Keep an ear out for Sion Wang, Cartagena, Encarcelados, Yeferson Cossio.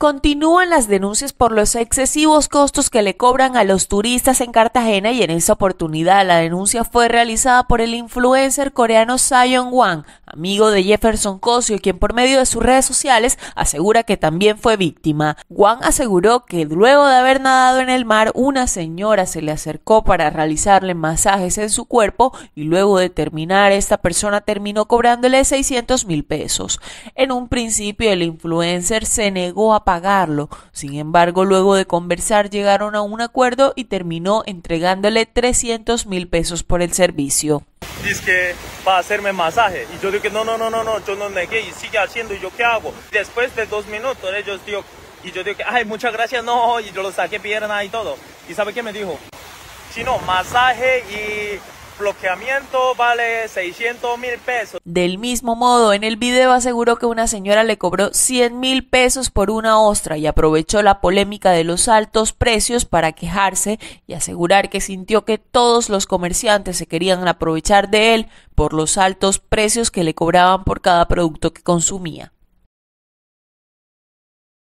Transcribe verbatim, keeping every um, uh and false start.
Continúan las denuncias por los excesivos costos que le cobran a los turistas en Cartagena, y en esa oportunidad la denuncia fue realizada por el influencer coreano Sion Wang, amigo de Yeferson Cossio, quien por medio de sus redes sociales asegura que también fue víctima. Wang aseguró que luego de haber nadado en el mar, una señora se le acercó para realizarle masajes en su cuerpo y luego de terminar esta persona terminó cobrándole seiscientos mil pesos. En un principio el influencer se negó a pagarlo. Sin embargo, luego de conversar llegaron a un acuerdo y terminó entregándole trescientos mil pesos por el servicio. Dice que va a hacerme masaje y yo digo que no, no, no, no, no, yo no negué y sigue haciendo. ¿Y yo qué hago? Después de dos minutos ellos digo, y yo digo que ay, muchas gracias, no, y yo lo saqué pierna y todo. ¿Y sabe qué me dijo? Chino, masaje y bloqueamiento vale seiscientos mil pesos. Del mismo modo, en el video aseguró que una señora le cobró cien mil pesos por una ostra y aprovechó la polémica de los altos precios para quejarse y asegurar que sintió que todos los comerciantes se querían aprovechar de él por los altos precios que le cobraban por cada producto que consumía.